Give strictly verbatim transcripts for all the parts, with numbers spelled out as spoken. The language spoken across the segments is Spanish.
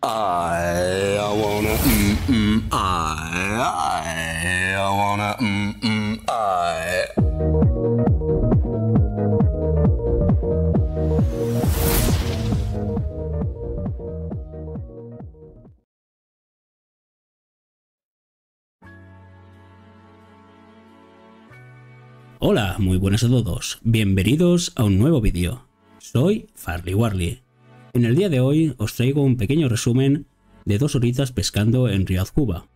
I wanna mm mm I I wanna mm mm I. Hola, muy buenas a todos, bienvenidos a un nuevo vídeo. Soy Farley Warley. En el día de hoy os traigo un pequeño resumen de dos horitas pescando en río Akhtuba.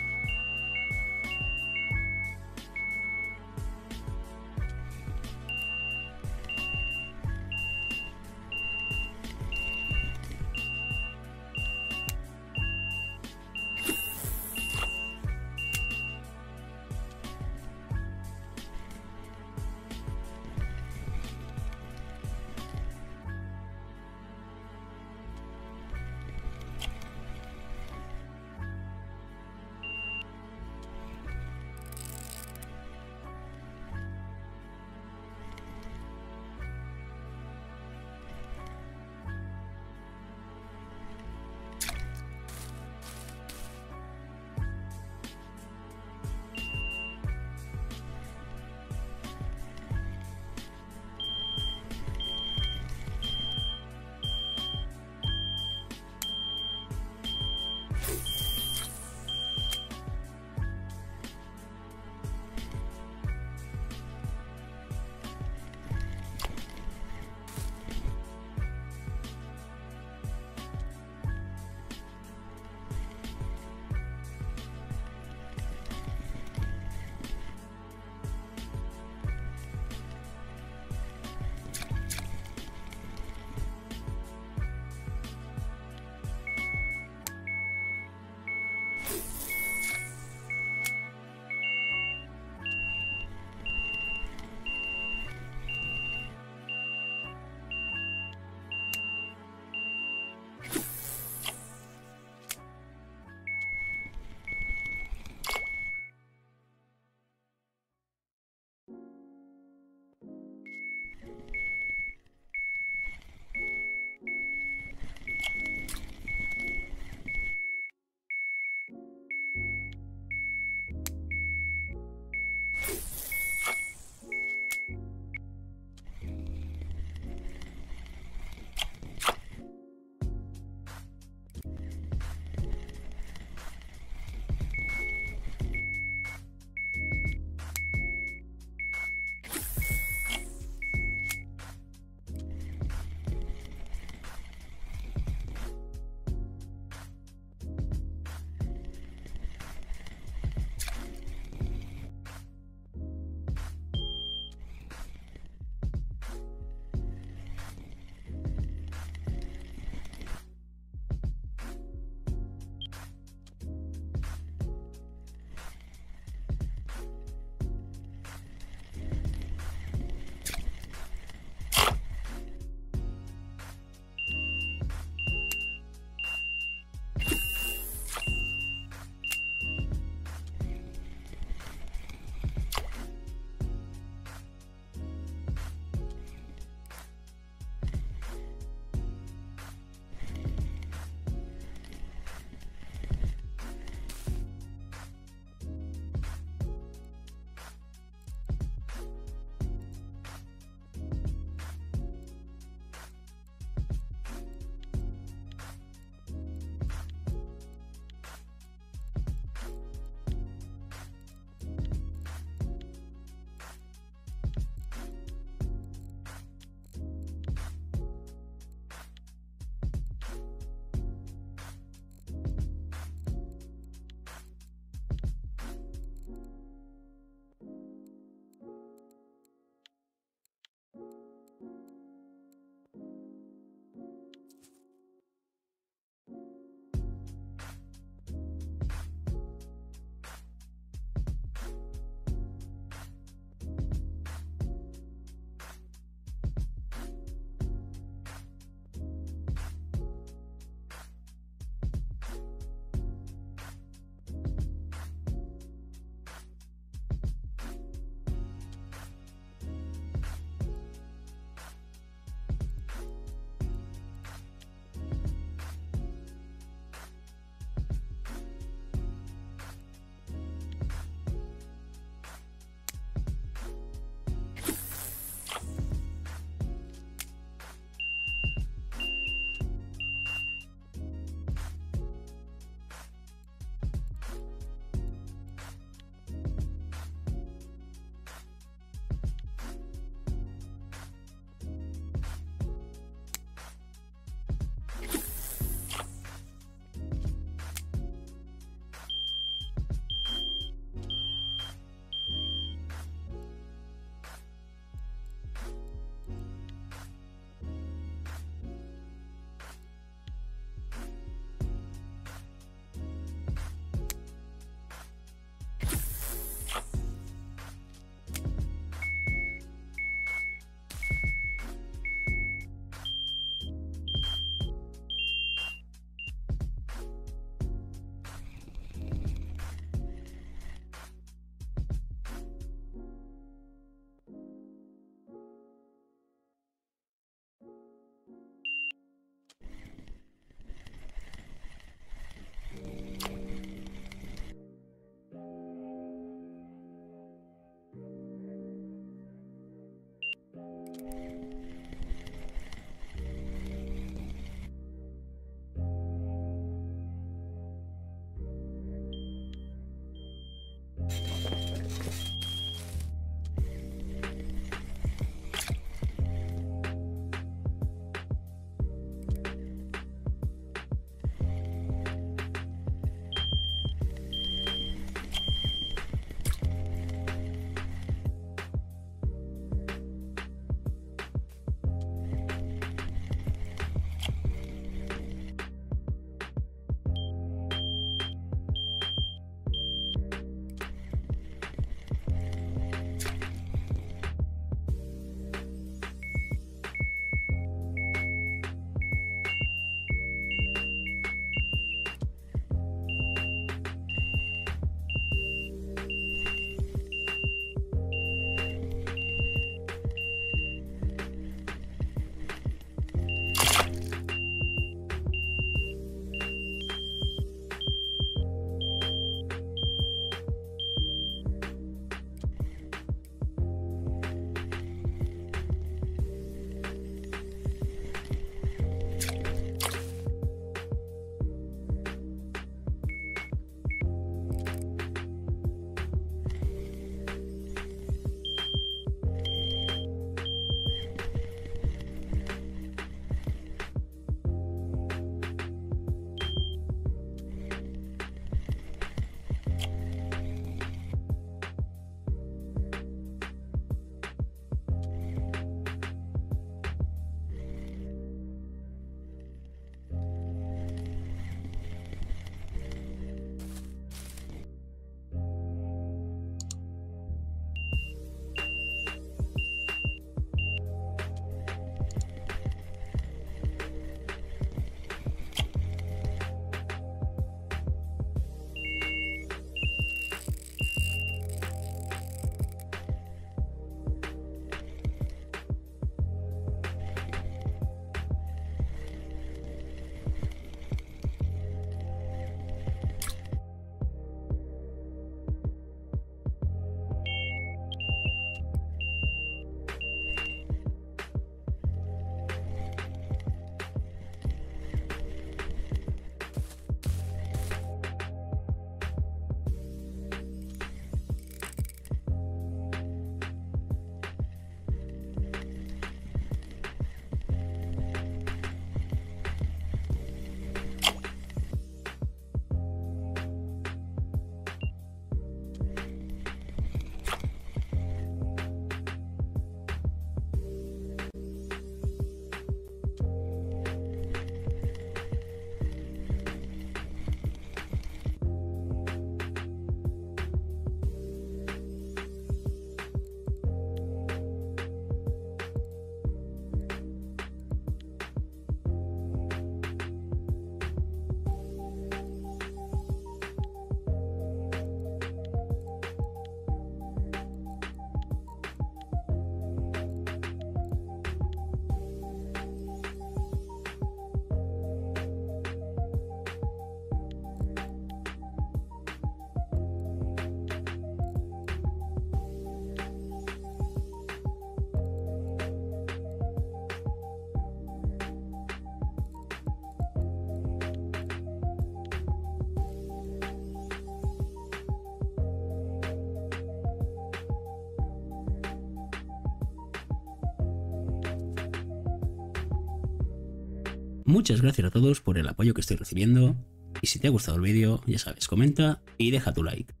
Muchas gracias a todos por el apoyo que estoy recibiendo y si te ha gustado el vídeo, ya sabes, comenta y deja tu like.